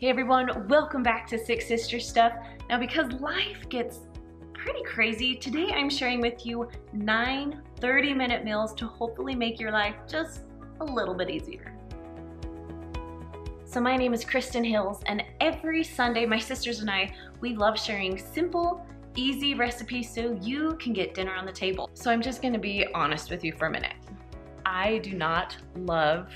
Hey everyone, welcome back to Six Sisters' Stuff. Now because life gets pretty crazy, today I'm sharing with you 9 30-minute meals to hopefully make your life just a little bit easier. So my name is Kristen Hills, and every Sunday my sisters and I, we love sharing simple, easy recipes so you can get dinner on the table. So I'm just gonna be honest with you for a minute. I do not love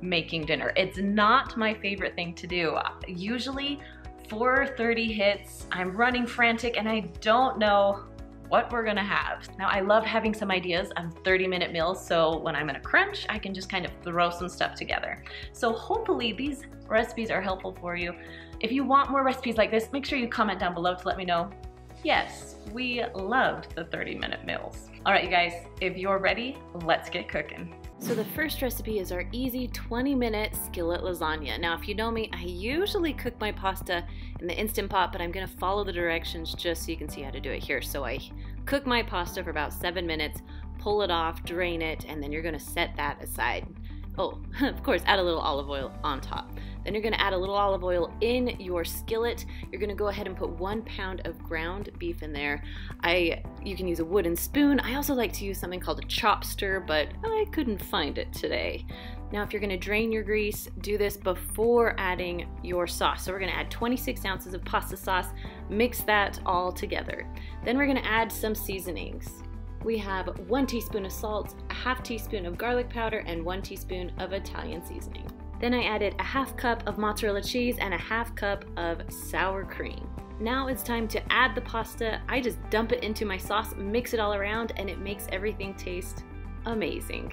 making dinner. It's not my favorite thing to do. Usually 4:30 hits, I'm running frantic and I don't know what we're gonna have. Now I love having some ideas of 30-minute meals, so when I'm in a crunch, I can just kind of throw some stuff together. So hopefully these recipes are helpful for you. If you want more recipes like this, make sure you comment down below to let me know. Yes, we loved the 30-minute meals. All right, you guys, if you're ready, let's get cooking. So the first recipe is our easy 20-minute skillet lasagna. Now, if you know me, I usually cook my pasta in the Instant Pot, but I'm gonna follow the directions just so you can see how to do it here. So I cook my pasta for about 7 minutes, pull it off, drain it, and then you're gonna set that aside. Oh, of course, add a little olive oil on top. Then you're gonna add a little olive oil in your skillet. You're gonna go ahead and put 1 pound of ground beef in there. You can use a wooden spoon. I also like to use something called a chopster, but I couldn't find it today. Now, if you're gonna drain your grease, do this before adding your sauce. So we're gonna add 26 ounces of pasta sauce, mix that all together. Then we're gonna add some seasonings. We have 1 teaspoon of salt, a 1/2 teaspoon of garlic powder, and 1 teaspoon of Italian seasoning. Then I added a 1/2 cup of mozzarella cheese and a 1/2 cup of sour cream. Now it's time to add the pasta. I just dump it into my sauce, mix it all around, and it makes everything taste amazing.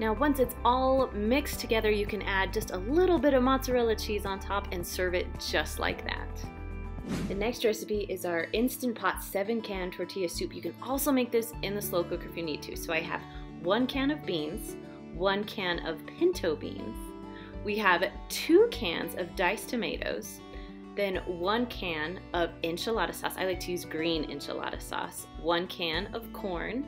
Now once it's all mixed together, you can add just a little bit of mozzarella cheese on top and serve it just like that. The next recipe is our Instant Pot 7-can tortilla soup. You can also make this in the slow cooker if you need to. So I have 1 can of beans, 1 can of pinto beans, we have 2 cans of diced tomatoes, then 1 can of enchilada sauce. I like to use green enchilada sauce, 1 can of corn,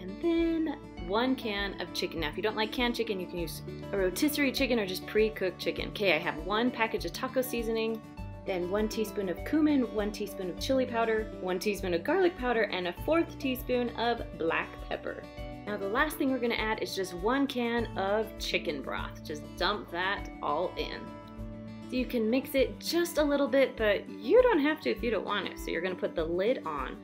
and then 1 can of chicken. Now, if you don't like canned chicken, you can use a rotisserie chicken or just pre-cooked chicken. Okay, I have 1 package of taco seasoning, then 1 teaspoon of cumin, 1 teaspoon of chili powder, 1 teaspoon of garlic powder, and a 4th teaspoon of black pepper. Now the last thing we're gonna add is just 1 can of chicken broth. Just dump that all in. So you can mix it just a little bit, but you don't have to if you don't want it. So you're gonna put the lid on.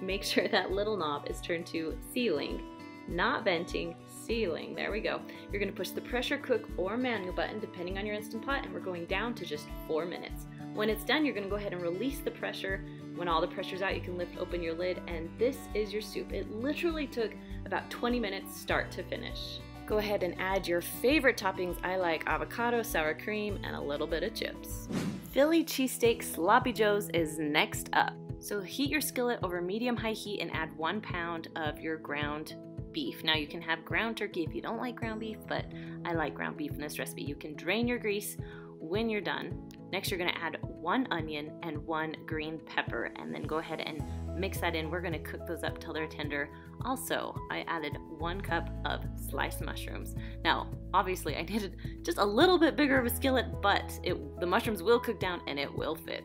Make sure that little knob is turned to sealing, not venting, sealing. There we go. You're gonna push the pressure cook or manual button depending on your Instant Pot, and we're going down to just 4 minutes. When it's done, you're gonna go ahead and release the pressure. When all the pressure's out, you can lift open your lid, and this is your soup. It literally took about 20 minutes start to finish. Go ahead and add your favorite toppings. I like avocado, sour cream, and a little bit of chips. Philly Cheesesteak Sloppy Joe's is next up. So heat your skillet over medium-high heat and add 1 pound of your ground beef. Now you can have ground turkey if you don't like ground beef, but I like ground beef in this recipe. You can drain your grease when you're done. Next, you're gonna add 1 onion and 1 green pepper, and then go ahead and mix that in. We're gonna cook those up till they're tender. Also, I added 1 cup of sliced mushrooms. Now, obviously I needed just a little bit bigger of a skillet, but the mushrooms will cook down and it will fit.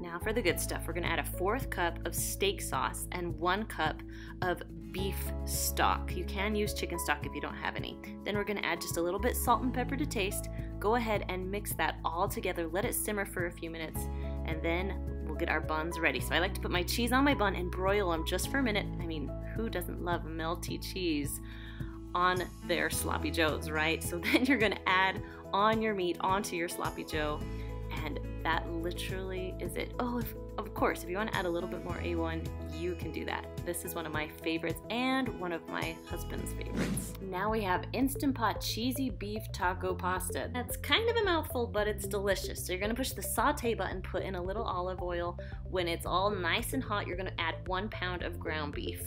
Now for the good stuff, we're gonna add a 4th cup of steak sauce and 1 cup of beef stock. You can use chicken stock if you don't have any. Then we're gonna add just a little bit salt and pepper to taste. Go ahead and mix that all together. Let it simmer for a few minutes, and then we'll get our buns ready. So I like to put my cheese on my bun and broil them just for a minute. I mean, who doesn't love melty cheese on their sloppy joes, right? So then you're gonna add on your meat onto your sloppy joe, and that literally is it. Oh, of course, if you want to add a little bit more A1, you can do that. This is one of my favorites and one of my husband's favorites. Now we have Instant Pot Cheesy Beef Taco Pasta. That's kind of a mouthful, but it's delicious. So you're gonna push the saute button, put in a little olive oil. When it's all nice and hot, you're gonna add 1 pound of ground beef.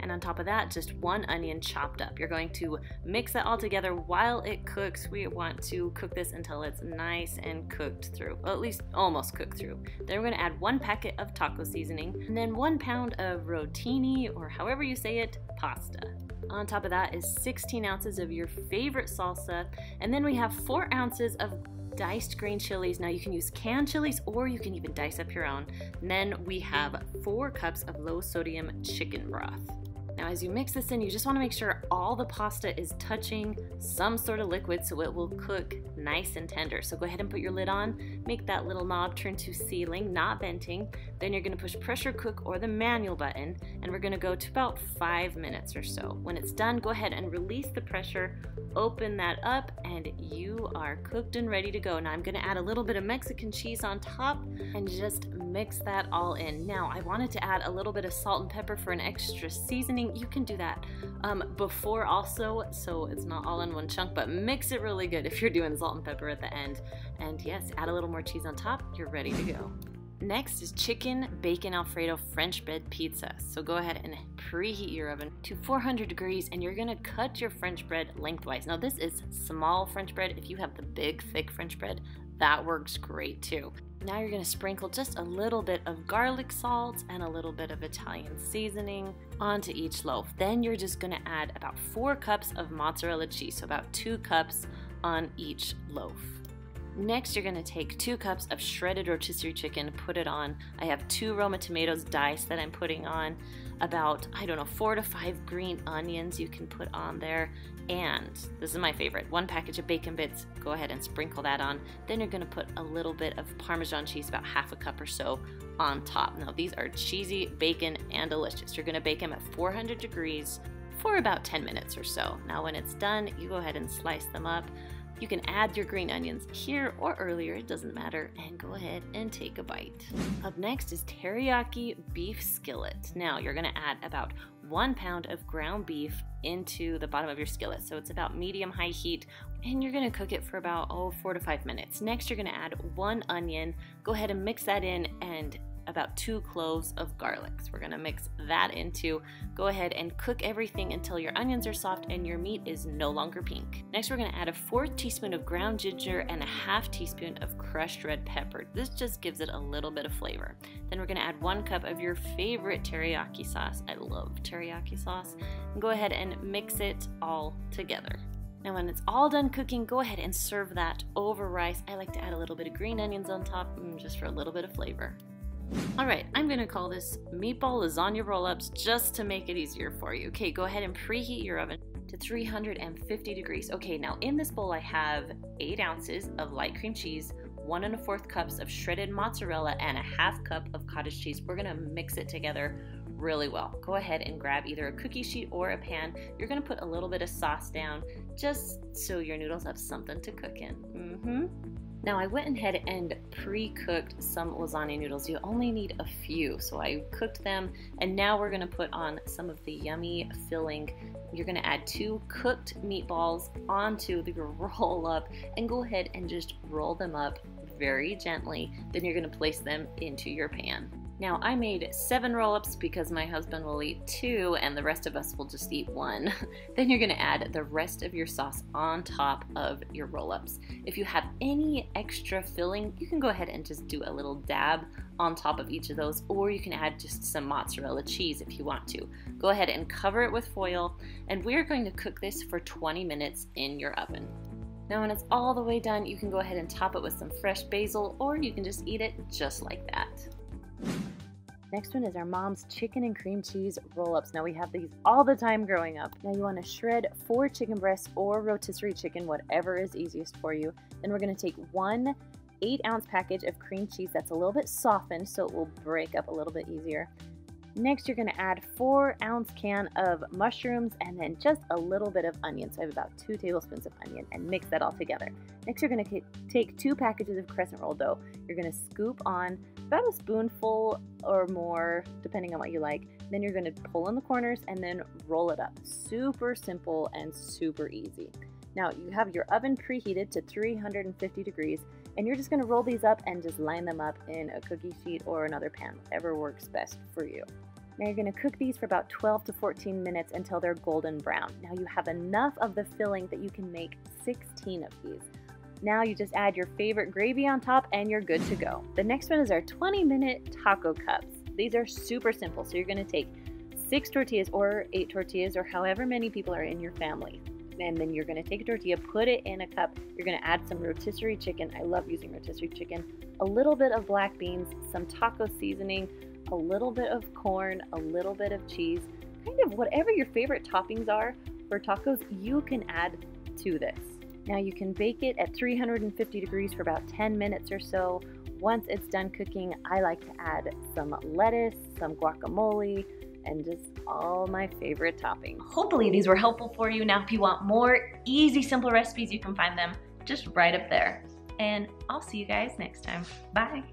And on top of that, just 1 onion chopped up. You're going to mix that all together while it cooks. We want to cook this until it's nice and cooked through, well, at least almost cooked through. Then we're gonna add 1 packet of taco seasoning, and then 1 pound of rotini, or however you say it, pasta. On top of that is 16 ounces of your favorite salsa, and then we have 4 ounces of diced green chilies. Now you can use canned chilies or you can even dice up your own. And then we have 4 cups of low sodium chicken broth. Now as you mix this in, you just want to make sure all the pasta is touching some sort of liquid so it will cook nice and tender. So go ahead and put your lid on, make that little knob turn to sealing, not venting. Then you're going to push pressure cook or the manual button, and we're going to go to about 5 minutes or so. When it's done, go ahead and release the pressure, open that up, and you are cooked and ready to go. Now I'm going to add a little bit of Mexican cheese on top and just mix that all in. Now I wanted to add a little bit of salt and pepper for an extra seasoning. You can do that before also, so it's not all in one chunk, but mix it really good if you're doing salt and pepper at the end. And yes, add a little more cheese on top, you're ready to go. Next is chicken bacon Alfredo French bread pizza. So go ahead and preheat your oven to 400 degrees and you're gonna cut your French bread lengthwise. Now this is small French bread. If you have the big, thick French bread, that works great too. Now you're gonna sprinkle just a little bit of garlic salt and a little bit of Italian seasoning onto each loaf. Then you're just gonna add about 4 cups of mozzarella cheese, so about 2 cups on each loaf. Next, you're gonna take 2 cups of shredded rotisserie chicken, put it on. I have 2 Roma tomatoes diced that I'm putting on, about, I don't know, 4 to 5 green onions you can put on there, and this is my favorite, 1 package of bacon bits, go ahead and sprinkle that on. Then you're gonna put a little bit of Parmesan cheese, about 1/2 cup or so on top. Now these are cheesy, bacon, and delicious. You're gonna bake them at 400 degrees for about 10 minutes or so. Now when it's done, you go ahead and slice them up. You can add your green onions here or earlier, it doesn't matter, and go ahead and take a bite. Up next is teriyaki beef skillet. Now you're gonna add about 1 pound of ground beef into the bottom of your skillet. So it's about medium-high heat, and you're gonna cook it for about 4 to 5 minutes. Next, you're gonna add 1 onion. Go ahead and mix that in, and about 2 cloves of garlic. So we're gonna mix that in too. Go ahead and cook everything until your onions are soft and your meat is no longer pink. Next, we're gonna add a 4 teaspoons of ground ginger and a 1/2 teaspoon of crushed red pepper. This just gives it a little bit of flavor. Then we're gonna add 1 cup of your favorite teriyaki sauce. I love teriyaki sauce. And go ahead and mix it all together. Now when it's all done cooking, go ahead and serve that over rice. I like to add a little bit of green onions on top, just for a little bit of flavor. Alright, I'm gonna call this meatball lasagna roll-ups just to make it easier for you. Okay, go ahead and preheat your oven to 350 degrees. Okay, now in this bowl I have 8 ounces of light cream cheese, 1 1/4 cups of shredded mozzarella, and a 1/2 cup of cottage cheese. We're gonna mix it together really well. Go ahead and grab either a cookie sheet or a pan. You're gonna put a little bit of sauce down just so your noodles have something to cook in. Now I went ahead and pre-cooked some lasagna noodles. You only need a few, so I cooked them, and now we're gonna put on some of the yummy filling. You're gonna add 2 cooked meatballs onto the roll up and go ahead and just roll them up very gently. Then you're gonna place them into your pan. Now I made 7 roll-ups because my husband will eat 2 and the rest of us will just eat 1. Then you're gonna add the rest of your sauce on top of your roll-ups. If you have any extra filling, you can go ahead and just do a little dab on top of each of those, or you can add just some mozzarella cheese if you want to. Go ahead and cover it with foil, and we're going to cook this for 20 minutes in your oven. Now when it's all the way done, you can go ahead and top it with some fresh basil, or you can just eat it just like that. Next one is our mom's chicken and cream cheese roll-ups. Now we have these all the time growing up. Now you want to shred 4 chicken breasts or rotisserie chicken, whatever is easiest for you. Then we're going to take 1 8-ounce package of cream cheese that's a little bit softened so it will break up a little bit easier. Next, you're going to add 4-ounce can of mushrooms and then just a little bit of onion. So I have about 2 tablespoons of onion and mix that all together. Next, you're going to take 2 packages of crescent roll dough. You're going to scoop on about a spoonful or more, depending on what you like. Then you're going to pull in the corners and then roll it up. Super simple and super easy. Now you have your oven preheated to 350 degrees and you're just going to roll these up and just line them up in a cookie sheet or another pan, whatever works best for you. Now you're gonna cook these for about 12 to 14 minutes until they're golden brown. Now you have enough of the filling that you can make 16 of these. Now you just add your favorite gravy on top and you're good to go. The next one is our 20-minute taco cups. These are super simple. So you're gonna take 6 tortillas or 8 tortillas or however many people are in your family. and then you're going to take a tortilla, put it in a cup, you're going to add some rotisserie chicken, I love using rotisserie chicken, a little bit of black beans, some taco seasoning, a little bit of corn, a little bit of cheese, kind of whatever your favorite toppings are for tacos, you can add to this. Now you can bake it at 350 degrees for about 10 minutes or so. Once it's done cooking, I like to add some lettuce, some guacamole, and just all my favorite toppings. Hopefully these were helpful for you. Now if you want more easy, simple recipes, you can find them just right up there. And I'll see you guys next time. Bye.